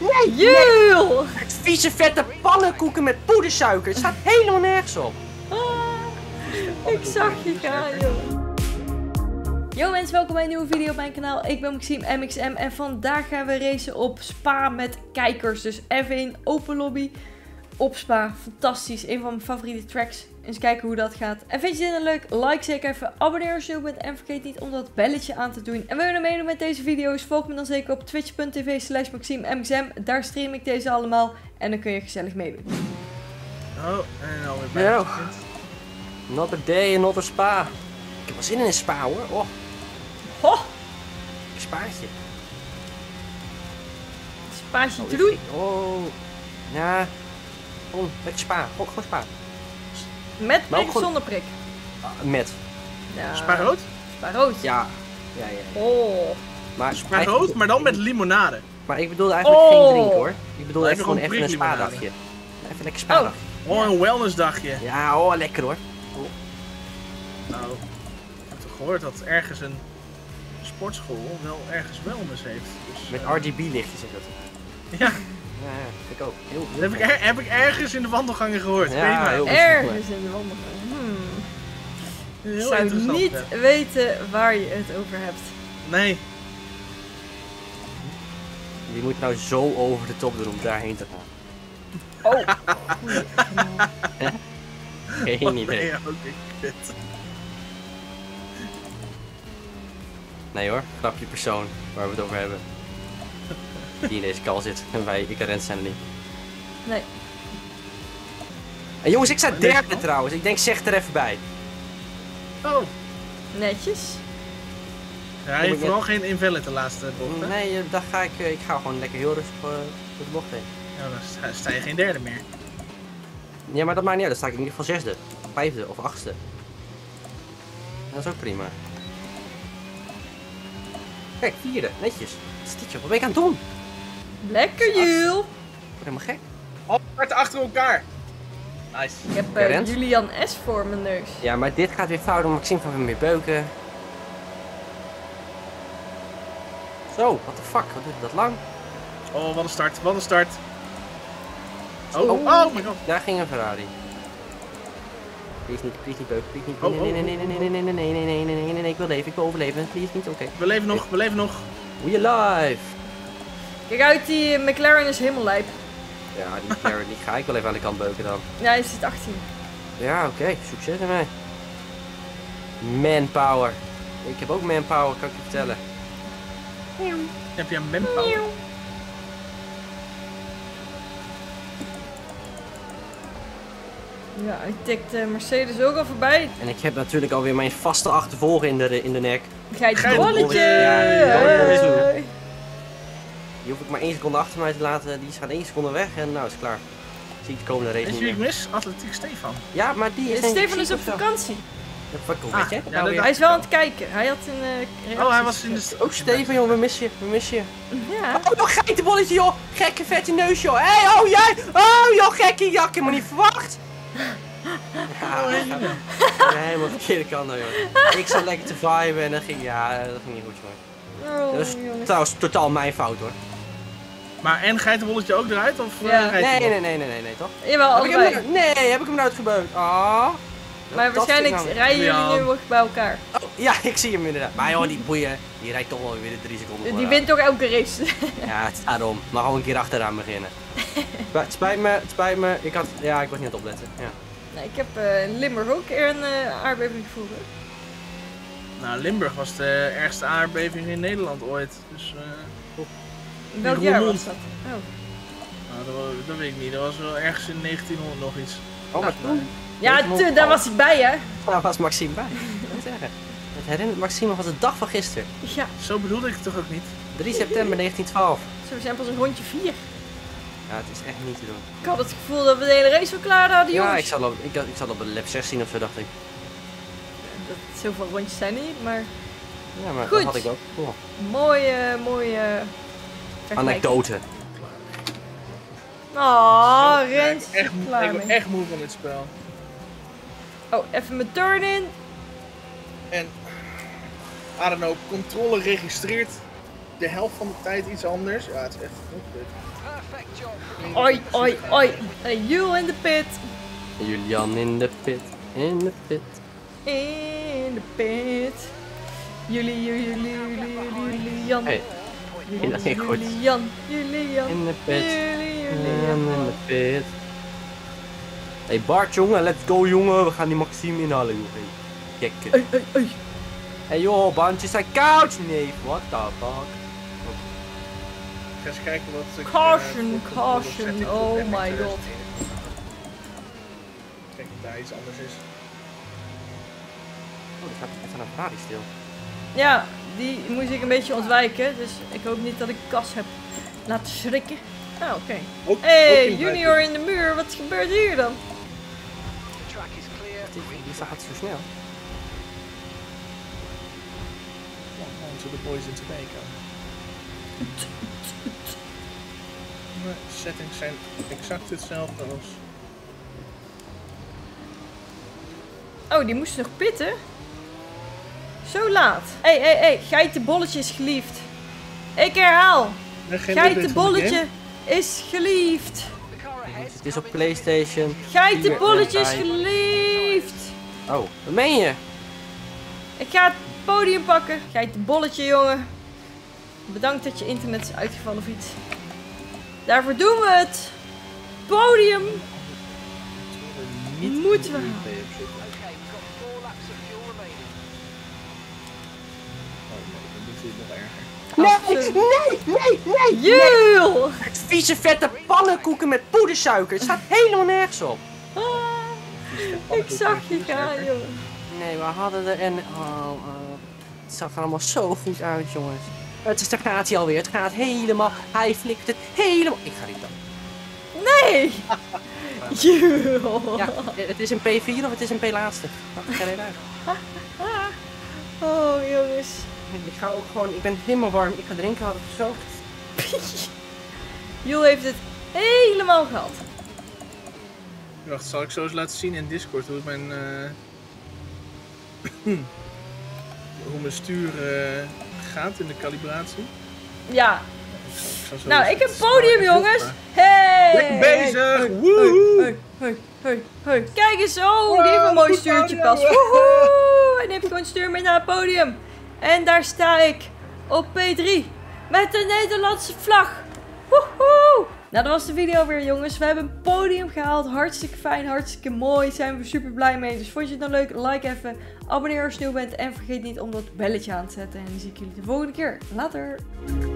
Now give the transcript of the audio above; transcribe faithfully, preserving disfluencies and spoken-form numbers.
Nee, Jul! Nee. Vieze vette pannenkoeken met poedersuiker. Het staat helemaal nergens op. Ah, ik zag je gaan, joh. Yo mensen, welkom bij een nieuwe video op mijn kanaal. Ik ben Maxime M X M en vandaag gaan we racen op Spa met kijkers. Dus F één open lobby op Spa. Fantastisch, een van mijn favoriete tracks. Eens kijken hoe dat gaat. En vind je dit een leuk? Like zeker even, abonneer als je nieuw bent en vergeet niet om dat belletje aan te doen. En wil je nou meedoen met deze video's? Volg me dan zeker op twitch punt tv slash maxime m x m. Daar stream ik deze allemaal en dan kun je gezellig meedoen. Oh, en alweer bij. Another day, another Spa. Ik heb wel zin in een Spa hoor. Oh. Oh. Een spaatje. Een spaatje te doen? Oh. Ja. Oh, met Spa. Ook gewoon Spa. Met prik of zonder prik? Uh, met. Ja. Spa-rood? Spa-rood? Ja. Ja, ja. Oh. Maar Spa-rood, maar dan met limonade. Maar ik bedoelde eigenlijk oh. geen drink hoor. Ik bedoelde echt gewoon even een spa-dagje. Even lekker spa-dagje. Oh, oh, een wellness-dagje. Ja, oh, lekker hoor. Oh. Nou, ik heb toch gehoord dat ergens een sportschool wel ergens wellness heeft. Dus, met uh... R G B lichtjes zit dat. Ja. Ja, ja, ik ook. Heel, heel dat heb, ik er, heb ik ergens in de wandelgangen gehoord. Ja, heel ergens in de wandelgangen. Hmm. Heel zou interessant, niet hè. Weten waar je het over hebt. Nee. Je moet nou zo over de top doen om daarheen te gaan. Oh. Geen idee. Oké, kut. Nee hoor, grapje persoon waar we het over hebben. Die in deze kal zit en wij, ik ren zijn er niet. Nee. En jongens, ik sta derde trouwens. Ik denk, zeg er even bij. Oh. Netjes. Ja, hij heeft vooral geen invalid de laatste bocht. Nee, dan ga ik, ik ga gewoon lekker heel rustig door de bocht heen. Ja, dan sta je geen derde meer. Ja, maar dat maakt niet uit. Dan sta ik in ieder geval zesde, vijfde of achtste. Dat is ook prima. Kijk, vierde, netjes. Wat is dit joh? Wat ben ik aan het doen? Lekker Jul! Ik word helemaal gek. Al hard achter elkaar! Nice. Ik heb uh, Julian S voor mijn neus. Ja, maar dit gaat weer fout, omdat Maxime van meer beuken. Zo, what the fuck? Wat duurt dat lang? Oh, wat een start, wat een start. Oh, oh, oh my god. Daar ging een Ferrari. Please niet, please niet beuken, please niet. Oh, nee, nee, nee, nee, nee, nee, nee, nee, nee, nee, nee, nee, nee, nee, ik wil leven, ik wil overleven. Please niet, oké. We leven nog, we leven nog. We alive! Kijk uit, die McLaren is helemaal lijp. Ja, die McLaren die ga ik wel even aan de kant beuken dan. Ja, hij zit achttien. Ja, oké. Okay. Succes ermee. Manpower. Ik heb ook manpower, kan ik je vertellen. Miauw. Heb jij manpower? Miauw. Ja, ik tikte Mercedes ook al voorbij. En ik heb natuurlijk alweer mijn vaste achtervolger in de, in de nek. Geitbolletje! Ja, die hoef ik maar één seconde achter mij te laten, die gaat één seconde weg en nou is het klaar. Zie ik de komende race. Is wie ik mis? Atletiek Stefan. Ja, maar die is. Stefan is op vakantie. Wat weet je? Hij is wel aan het kijken. Hij had een. Uh, oh, hij was in de. Oh, Stefan, joh, we missen je. We missen je. Ja. Oh, nog geitenbolletje, joh. Gekke vette neus, joh. Hé, hey, oh jij. Oh, joh, gekke jak. Ik heb me niet verwacht. Ja, oh, ja. Helemaal verkeerde kant, joh. Ik zat lekker te viben en dat ging. Ja, dat ging niet goed, joh. Oh, dat is trouwens totaal mijn fout, hoor. Maar en geitenbolletje ook eruit? Of ja. Nee, nee, nee, nee, nee, nee, toch? Jawel, heb allebei. Hem, nee, heb ik hem eruit gebeukt? Oh, maar waarschijnlijk nou rijden jullie ja. nu nog bij elkaar. Oh, ja, ik zie hem inderdaad. Maar joh, die boeien, die rijdt toch wel weer de drie seconden. Die, die wint toch elke race? Ja, het is daarom. Mag gewoon een keer achteraan beginnen. Maar het spijt me, het spijt me. Ik had, ja, ik was niet aan het opletten. Ja. Nou, ik heb uh, in Limburg ook een uh, aardbeving gevoeld. Nou, Limburg was de ergste aardbeving in Nederland ooit. Dus, uh... welk jaar was dat? Oh. Nou, dat, was, dat weet ik niet. Dat was wel ergens in negentienhonderd nog iets. Oh, nou, toen? Ja, toen, daar was ik bij, hè? Daar was Maxime bij. Het herinnert Maxime van de dag van gisteren. Ja. Zo bedoelde ik het toch ook niet? drie september negentientwaalf. Zo, we zijn pas een rondje vier. Ja, het is echt niet te doen. Ik had het gevoel dat we de hele race wel klaar hadden, jongens. Ja, ik zat op, ik, ik zat op een lap zestien of zo, dacht ik. Dat zoveel rondjes zijn niet, maar... Ja, maar goed. Dat had ik ook. Oh. Mooie, mooie... anekdote. Oh, Rens is echt klaar. Ik ben echt moe van dit spel. Oh, even mijn turn in. En, I don't know, controle registreert. de helft van de tijd iets anders. Ja, het is echt goed. Oi, oi, oi. You in the pit. Julian in de pit. In de pit. In de pit. Jullie, jullie, jullie, jullie, Julian. Hey, dat ging goed. Julian, Julian. In de pit. Julian in de pit. Hey Bart, jongen, let's go, jongen. We gaan die Maxime inhalen, jongen. Gekke. Hey, hey, hey. Hey joh, baantjes zijn koud! Nee, what the fuck? Ik ga eens kijken wat ik... Caution, uh, caution, oh my god. Kijk of daar iets anders is. Oh, er staat even een Ferrari stil. Ja, die moest ik een beetje ontwijken, dus ik hoop niet dat ik Cas heb laten schrikken. Nou, oké. Okay. Hey, Junior in de muur, wat gebeurt hier dan? De track is clear. Die gaat zo snel. To the boys in Jamaica. De settings zijn exact hetzelfde als. Oh, die moest nog pitten? Zo laat. Hé, hé, hé, geitenbolletje is geliefd. Ik herhaal. Geitenbolletje is geliefd. Het is op Playstation. Geitenbolletje is geliefd. Oh, wat meen je? Ik ga het podium pakken. Kijk, het bolletje, jongen. Bedankt dat je internet is uitgevallen of iets. Daarvoor doen we het. Podium. Niet moeten we. Nee, nee, nee, nee. Jul. Vieze vette pannenkoeken met poedersuiker. Het staat helemaal nergens op. Ah, ik zag je gaan, jongen. Nee, we hadden er en... Oh, uh, het zag er allemaal zo goed uit, jongens. Het is, daar gaat hij alweer. Het gaat helemaal... Hij flikt het helemaal... Ik ga niet dan. Nee! Ja, het is een P vier of het is een P-laatste. Dat gaat eruit. Oh, jongens. Ik ga ook gewoon... Ik ben helemaal warm. Ik ga drinken, had het zo... Joel heeft het helemaal gehad. Wacht, zal ik zo eens laten zien in Discord hoe mijn... Uh... Hm. Hoe mijn stuur uh, gaat in de calibratie. Ja. Nou, ik heb podium, jongens. Hey! Ik ben bezig. Woehoe! Hey, hey, hey, hey. Kijk eens, oh, die heeft een mooi stuurtje pas. Woehoe! En dan heb ik gewoon stuur mee naar het podium. En daar sta ik op P drie met de Nederlandse vlag. Woehoe! Nou, dat was de video weer, jongens. We hebben een podium gehaald. Hartstikke fijn, hartstikke mooi. Daar zijn we super blij mee. Dus vond je het nou leuk? Like even. Abonneer als je nieuw bent. En vergeet niet om dat belletje aan te zetten. En dan zie ik jullie de volgende keer. Later!